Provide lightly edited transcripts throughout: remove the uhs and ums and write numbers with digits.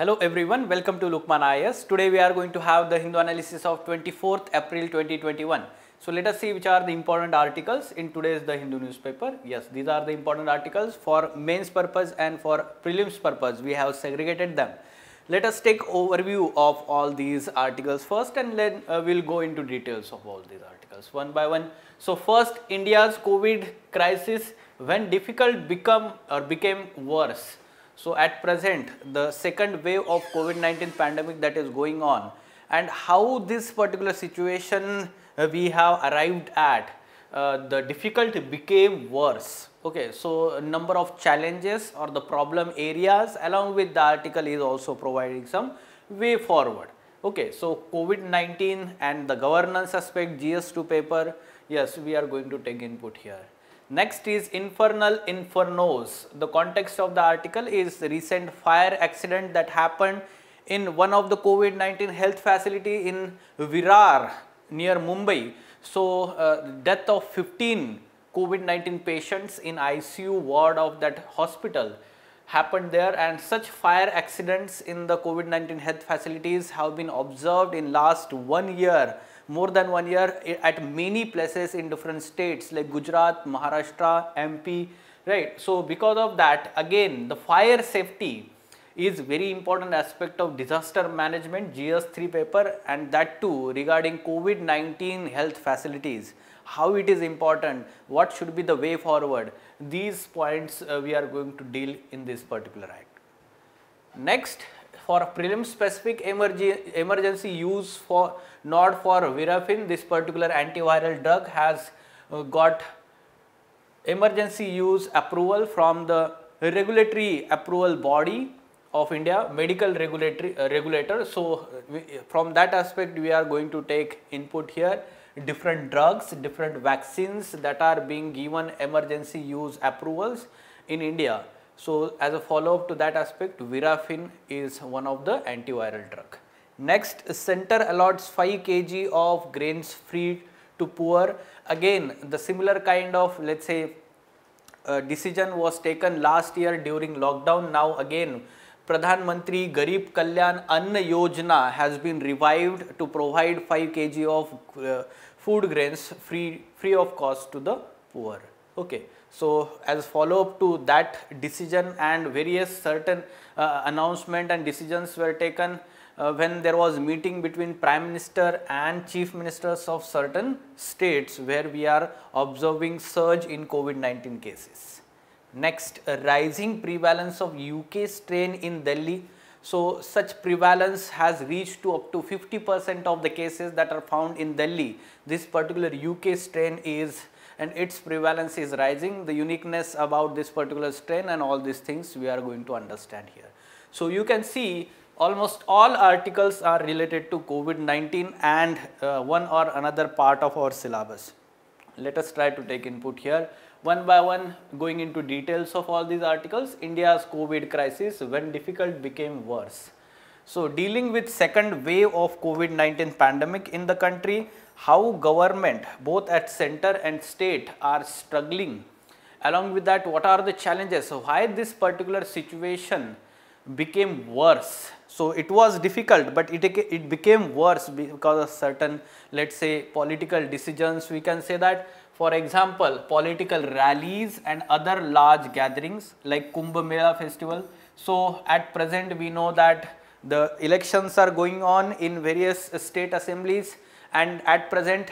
Hello everyone, welcome to Lukmaan IAS. Today we are going to have the Hindu analysis of 24th April 2021. So let us see which are the important articles in today's The Hindu newspaper. Yes, these are the important articles for mains purpose and for prelims purpose. We have segregated them. Let us take overview of all these articles first and then we'll go into details of all these articles one by one. So first, India's COVID crisis when difficult became worse. So at present, the second wave of COVID-19 pandemic that is going on and how this particular situation we have arrived at, the difficult became worse. Okay, so number of challenges or the problem areas along with the article is also providing some way forward. Okay, so COVID-19 and the governance aspect, GS2 paper, yes, we are going to take input here. Next is Infernal Infernos. The context of the article is the recent fire accident that happened in one of the COVID-19 health facility in Virar near Mumbai. So, death of 15 COVID-19 patients in ICU ward of that hospital happened there, and such fire accidents in the COVID-19 health facilities have been observed in last 1 year. More than 1 year at many places in different states like Gujarat, Maharashtra, MP, right. So, because of that, again the fire safety is very important aspect of disaster management, GS3 paper, and that too regarding COVID-19 health facilities, how it is important, what should be the way forward. These points we are going to deal in this particular act. Next, for prelim specific emergency use for not for Virafin, this particular antiviral drug has got emergency use approval from the regulatory approval body of India, medical regulatory regulator. So, from that aspect we are going to take input here, different drugs, different vaccines that are being given emergency use approvals in India. So, as a follow up to that aspect, Virafin is one of the antiviral drug. Next, center allots 5 kg of grains free to poor. Again, the similar kind of, let's say, decision was taken last year during lockdown. Now again, Pradhan Mantri Garib Kalyan Anna Yojana has been revived to provide 5 kg of food grains free of cost to the poor. Okay. So, as follow up to that decision and various certain announcement and decisions were taken when there was meeting between Prime Minister and Chief Ministers of certain states where we are observing surge in COVID-19 cases. Next, rising prevalence of UK strain in Delhi. So, such prevalence has reached to up to 50% of the cases that are found in Delhi. This particular UK strain is and its prevalence is rising, the uniqueness about this particular strain and all these things we are going to understand here. So, you can see almost all articles are related to COVID-19 and one or another part of our syllabus. Let us try to take input here one by one, going into details of all these articles. India's COVID crisis when difficult became worse. So, dealing with second wave of COVID-19 pandemic in the country, how government both at center and state are struggling, along with that what are the challenges, so why this particular situation became worse. So, it was difficult but it became worse because of certain, let's say, political decisions. We can say that, for example, political rallies and other large gatherings like Kumbh Mela festival. So, at present we know that the elections are going on in various state assemblies. And at present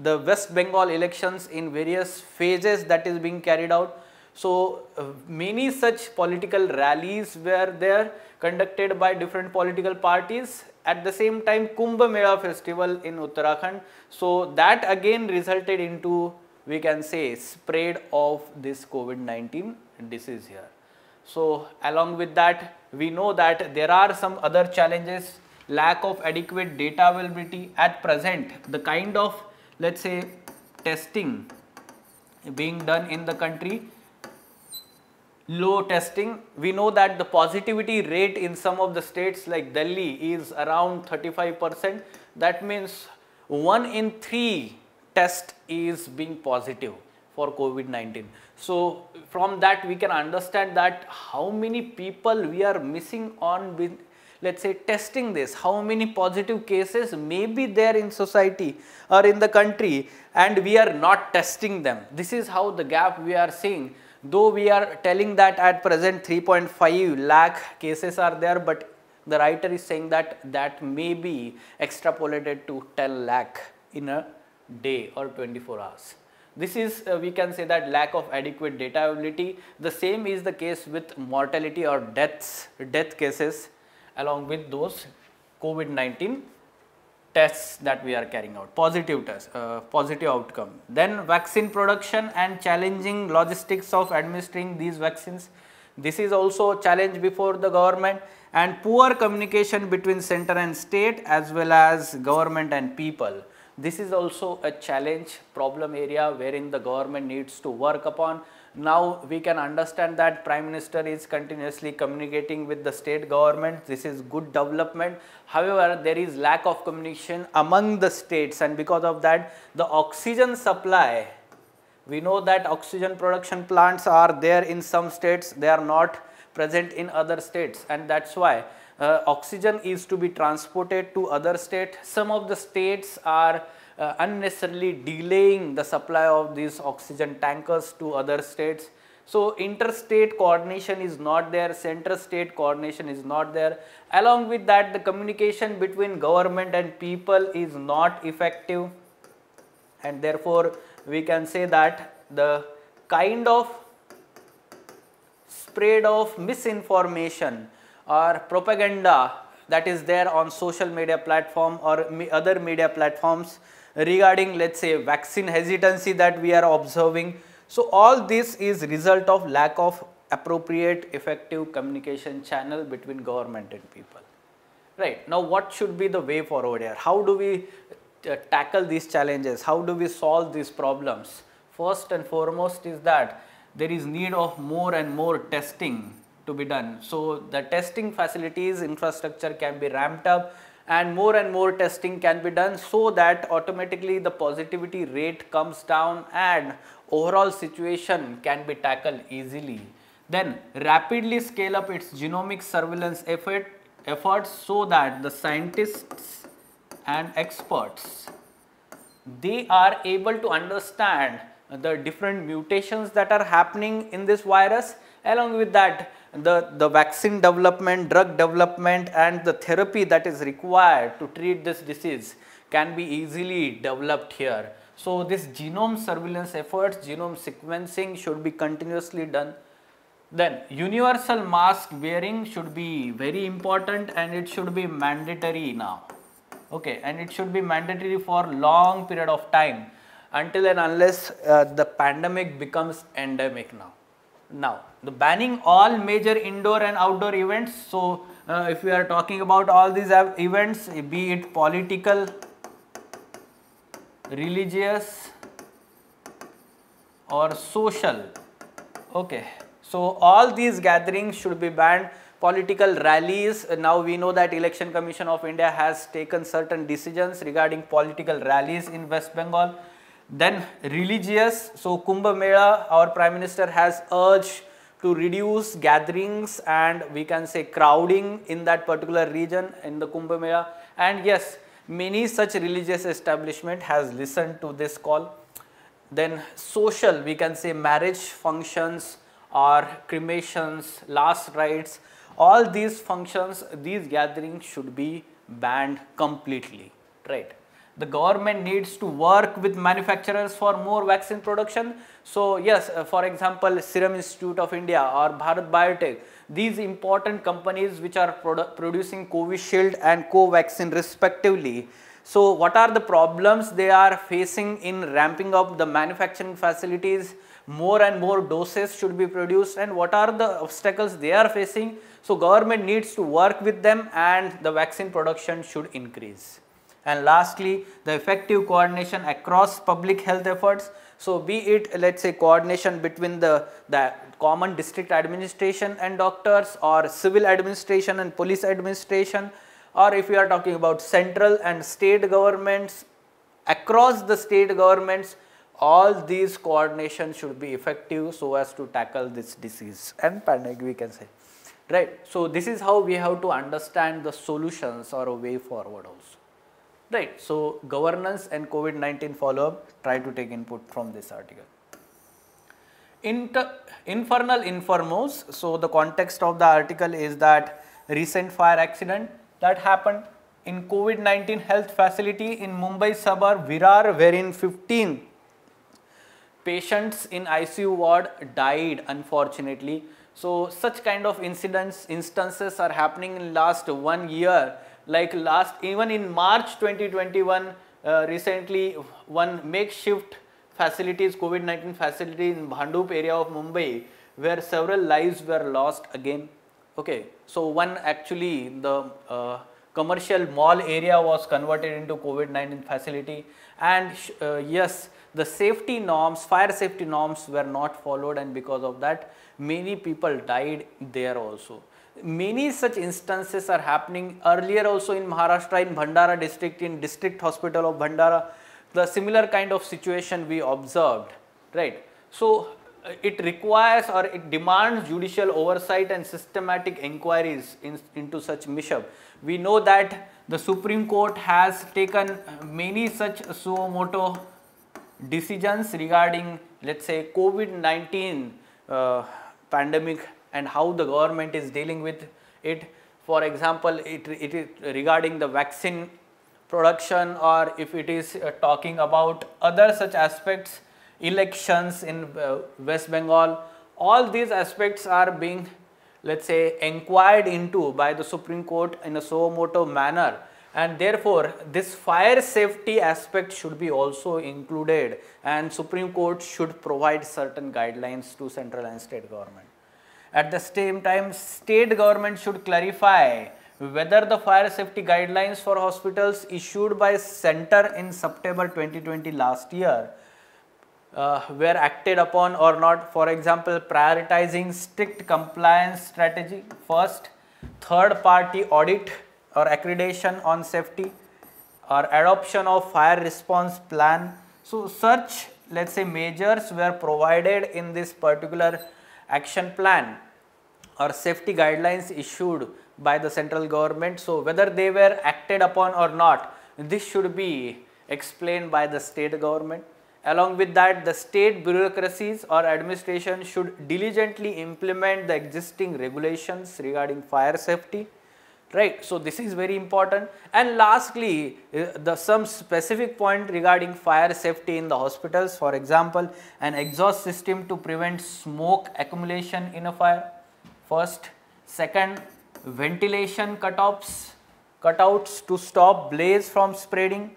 the West Bengal elections in various phases that is being carried out. So, many such political rallies were there conducted by different political parties. At the same time, Kumbh Mela festival in Uttarakhand. So, that again resulted into, we can say, spread of this COVID-19 disease here. So, along with that we know that there are some other challenges. Lack of adequate data availability at present, the kind of, let's say, testing being done in the country, low testing. We know that the positivity rate in some of the states like Delhi is around 35%. That means 1 in 3 test is being positive for COVID-19. So, from that we can understand that how many people we are missing on with, let's say testing this, how many positive cases may be there in society or in the country, and we are not testing them. This is how the gap we are seeing. Though we are telling that at present 3.5 lakh cases are there, but the writer is saying that that may be extrapolated to 10 lakh in a day or 24 hours. This is we can say that lack of adequate data availability. The same is the case with mortality or death cases along with those COVID-19 tests that we are carrying out, positive tests, positive outcome. Then vaccine production and challenging logistics of administering these vaccines. This is also a challenge before the government, and poor communication between center and state as well as government and people. This is also a challenge, problem area wherein the government needs to work upon. Now we can understand that Prime Minister is continuously communicating with the state government. This is good development. However, there is lack of communication among the states, and because of that the oxygen supply, we know that oxygen production plants are there in some states, they are not present in other states, and that is why oxygen is to be transported to other states. Some of the states are unnecessarily delaying the supply of these oxygen tankers to other states. So, interstate coordination is not there, center-state coordination is not there. Along with that, the communication between government and people is not effective, and therefore, we can say that the kind of spread of misinformation or propaganda that is there on social media platform or other media platforms regarding, let's say, vaccine hesitancy that we are observing. So, all this is result of lack of appropriate effective communication channel between government and people, right. Now, what should be the way forward here? How do we tackle these challenges? How do we solve these problems? First and foremost is that there is need of more and more testing to be done. So, the testing facilities, infrastructure can be ramped up, and more testing can be done so that automatically the positivity rate comes down and overall situation can be tackled easily. Then rapidly scale up its genomic surveillance efforts so that the scientists and experts, they are able to understand the different mutations that are happening in this virus. Along with that, the vaccine development, drug development, and the therapy that is required to treat this disease can be easily developed here. So, this genome surveillance efforts, genome sequencing should be continuously done. Then universal mask wearing should be very important, and it should be mandatory now, okay, and it should be mandatory for long period of time until and unless the pandemic becomes endemic now. Now, the banning all major indoor and outdoor events. So, if we are talking about all these events, be it political, religious or social, okay. So, all these gatherings should be banned. Political rallies, now we know that Election Commission of India has taken certain decisions regarding political rallies in West Bengal. Then religious, so Kumbh Mela, our Prime Minister has urged to reduce gatherings and we can say crowding in that particular region in the Kumbh Mela, and yes, many such religious establishment has listened to this call. Then social, we can say marriage functions or cremations, last rites, all these functions, these gatherings should be banned completely, right. The government needs to work with manufacturers for more vaccine production. So, yes, for example, Serum Institute of India or Bharat Biotech, these important companies which are producing Covishield and Covaxin respectively. So, what are the problems they are facing in ramping up the manufacturing facilities? More and more doses should be produced, and what are the obstacles they are facing? So, government needs to work with them and the vaccine production should increase. And lastly, the effective coordination across public health efforts. So, be it, let us say, coordination between the common district administration and doctors, or civil administration and police administration, or if we are talking about central and state governments, across the state governments, all these coordination should be effective so as to tackle this disease and pandemic, we can say. right? So this is how we have to understand the solutions or a way forward also, right? So governance and COVID-19 follow-up, try to take input from this article. Infernal Informos, so the context of the article is that recent fire accident that happened in COVID-19 health facility in Mumbai suburb Virar, wherein 15 patients in ICU ward died, unfortunately. So such kind of instances are happening in last 1 year, like even in March 2021, recently one makeshift facilities, COVID-19 facility in Bandup area of Mumbai, where several lives were lost again. Okay, so one actually the commercial mall area was converted into COVID-19 facility, and yes, the safety norms, fire safety norms were not followed, and because of that many people died there also. Many such instances are happening earlier also in Maharashtra, in Bhandara district, in district hospital of Bhandara. The similar kind of situation we observed, right? So it requires or it demands judicial oversight and systematic inquiries into such mischief. We know that the Supreme Court has taken many such suo moto decisions regarding, let's say, COVID-19 pandemic and how the government is dealing with it. For example, it is regarding the vaccine production, or if it is talking about other such aspects, elections in West Bengal, all these aspects are being, let's say, inquired into by the Supreme Court in a suo moto manner, and therefore this fire safety aspect should be also included, and Supreme Court should provide certain guidelines to central and state government. At the same time, state government should clarify whether the fire safety guidelines for hospitals issued by center in September 2020 last year were acted upon or not. For example, prioritizing strict compliance strategy first, third party audit or accreditation on safety, or adoption of fire response plan. So such, let's say, measures were provided in this particular action plan or safety guidelines issued by the central government. So whether they were acted upon or not, this should be explained by the state government. Along with that, the state bureaucracies or administration should diligently implement the existing regulations regarding fire safety, right? So this is very important. And lastly, some specific point regarding fire safety in the hospitals. For example, an exhaust system to prevent smoke accumulation in a fire first. Second, ventilation cutouts to stop blaze from spreading.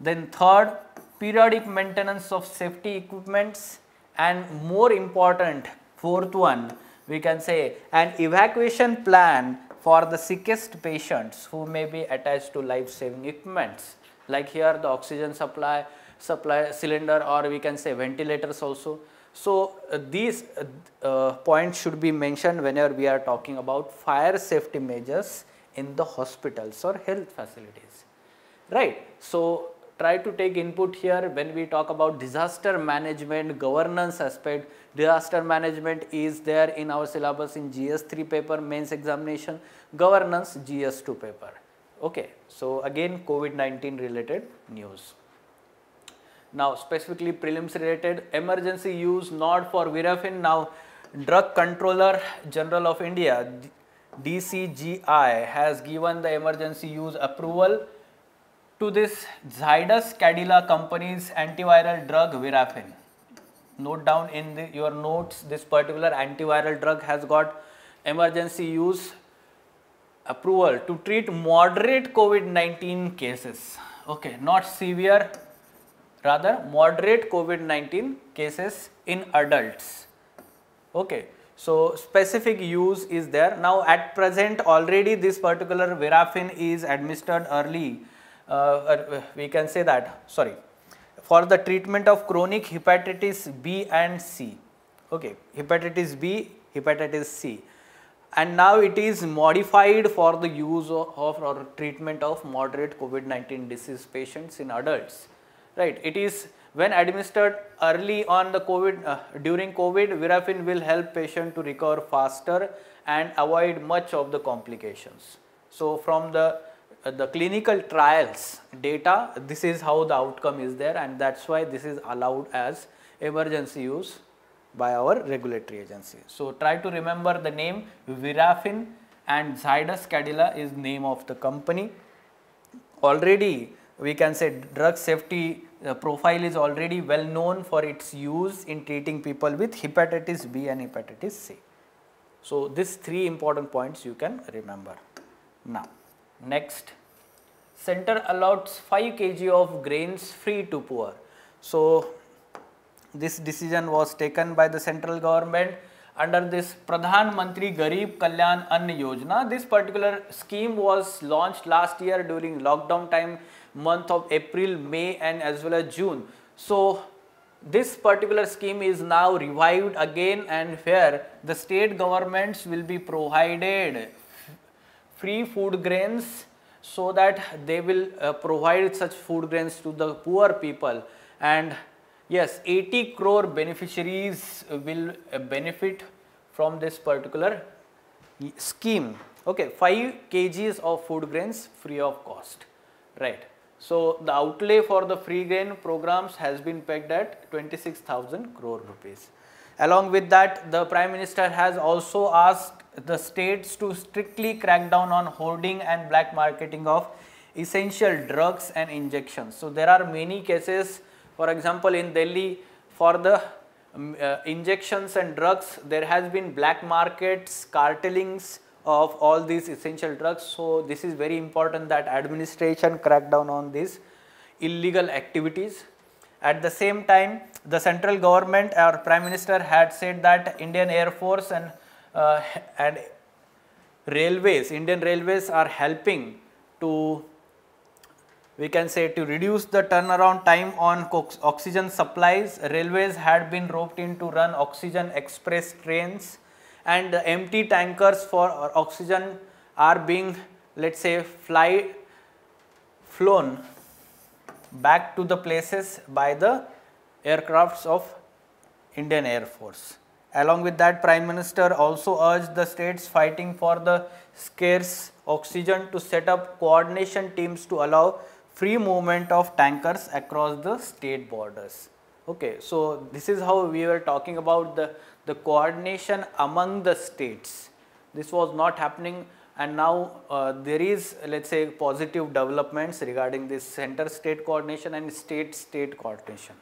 Then third, periodic maintenance of safety equipments, and more important, fourth one, we can say an evacuation plan for the sickest patients who may be attached to life-saving equipments, like here the oxygen supply cylinder, or we can say ventilators also. So these points should be mentioned whenever we are talking about fire safety measures in the hospitals or health facilities, right? So try to take input here when we talk about disaster management, governance aspect. Disaster management is there in our syllabus in GS3 paper mains examination, governance GS2 paper. Okay, so again COVID-19 related news. Now specifically prelims related, emergency use nod for Virafin. Now Drug Controller General of India, DCGI, has given the emergency use approval to this Zydus Cadila company's antiviral drug Virafin. Note down in your notes, this particular antiviral drug has got emergency use approval to treat moderate COVID-19 cases. Okay, not severe, rather moderate COVID-19 cases in adults. Okay, so specific use is there. Now at present already this particular Virafin is administered early, we can say that, sorry, for the treatment of chronic hepatitis B and C. Okay, hepatitis B, hepatitis C, and now it is modified for the use of or treatment of moderate COVID-19 disease patients in adults. Right, it is when administered early on the COVID, during COVID, Virafin will help patient to recover faster and avoid much of the complications. So from the clinical trials data, this is how the outcome is there, and that is why this is allowed as emergency use by our regulatory agency. So try to remember the name Virafin and Zydus Cadila is name of the company. Already we can say drug safety profile is already well known for its use in treating people with hepatitis B and hepatitis C. So these three important points you can remember. Now next, center allots 5 kg of grains free to poor. So this decision was taken by the central government under this Pradhan Mantri Garib Kalyan Anna Yojana. This particular scheme was launched last year during lockdown time, month of April, May and as well as June. So this particular scheme is now revived again, and where the state governments will be provided free food grains, so that they will provide such food grains to the poor people. And yes, 80 crore beneficiaries will benefit from this particular scheme. Okay, 5 kgs of food grains free of cost, right. So the outlay for the free grain programs has been pegged at 26,000 crore rupees. Along with that, the Prime Minister has also asked the states to strictly crack down on hoarding and black marketing of essential drugs and injections. So there are many cases, for example in Delhi, for the injections and drugs there has been black markets, cartellings of all these essential drugs. So this is very important that administration crack down on these illegal activities. At the same time, the central government, our Prime Minister had said that Indian Air Force and railways, Indian Railways are helping to, we can say, to reduce the turnaround time on oxygen supplies. Railways had been roped in to run oxygen express trains, and the empty tankers for oxygen are being, let us say, flown back to the places by the aircrafts of Indian Air Force. Along with that, Prime Minister also urged the states fighting for the scarce oxygen to set up coordination teams to allow free movement of tankers across the state borders. Okay, so this is how we were talking about the coordination among the states. This was not happening, and now there is, let us say, positive developments regarding this center state coordination and state coordination,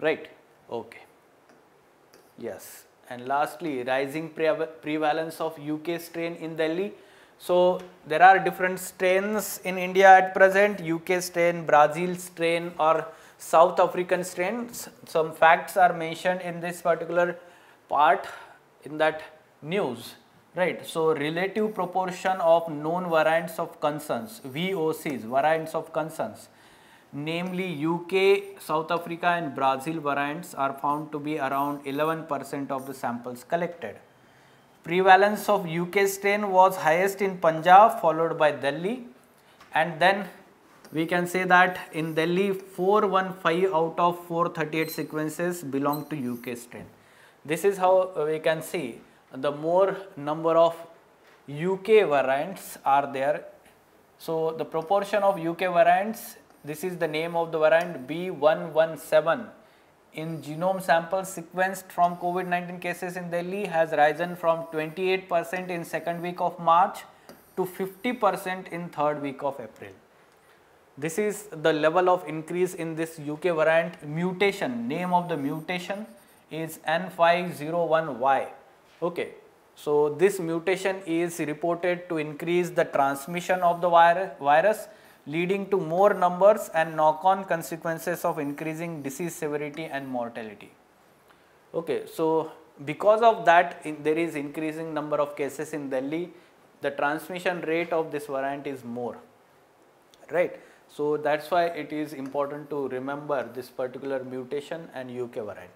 right. Okay. Yes, and lastly, rising prevalence of UK strain in Delhi. So there are different strains in India at present, UK strain, Brazil strain or South African strains. Some facts are mentioned in this particular part in that news, right. So relative proportion of known variants of concerns, VOCs, variants of concerns, namely UK, South Africa and Brazil variants are found to be around 11% of the samples collected. Prevalence of UK strain was highest in Punjab, followed by Delhi, and then we can say that in Delhi 415 out of 438 sequences belong to UK strain. This is how we can see the more number of UK variants are there. So the proportion of UK variants, this is the name of the variant B117, in genome samples sequenced from COVID-19 cases in Delhi has risen from 28% in second week of March to 50% in third week of April. This is the level of increase in this UK variant. Mutation, name of the mutation is N501Y. Okay. So this mutation is reported to increase the transmission of the virus, leading to more numbers and knock-on consequences of increasing disease severity and mortality. Okay, so because of that, there is increasing number of cases in Delhi. The transmission rate of this variant is more, right. So that is why it is important to remember this particular mutation and UK variant.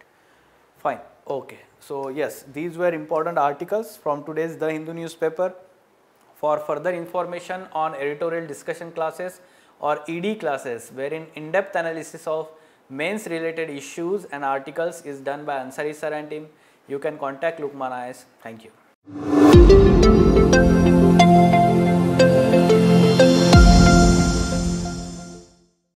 Fine, okay. So yes, these were important articles from today's The Hindu newspaper. For further information on editorial discussion classes or ED classes, wherein in-depth analysis of mains related issues and articles is done by Ansari sir and team, you can contact Lukmaan IAS. Thank you.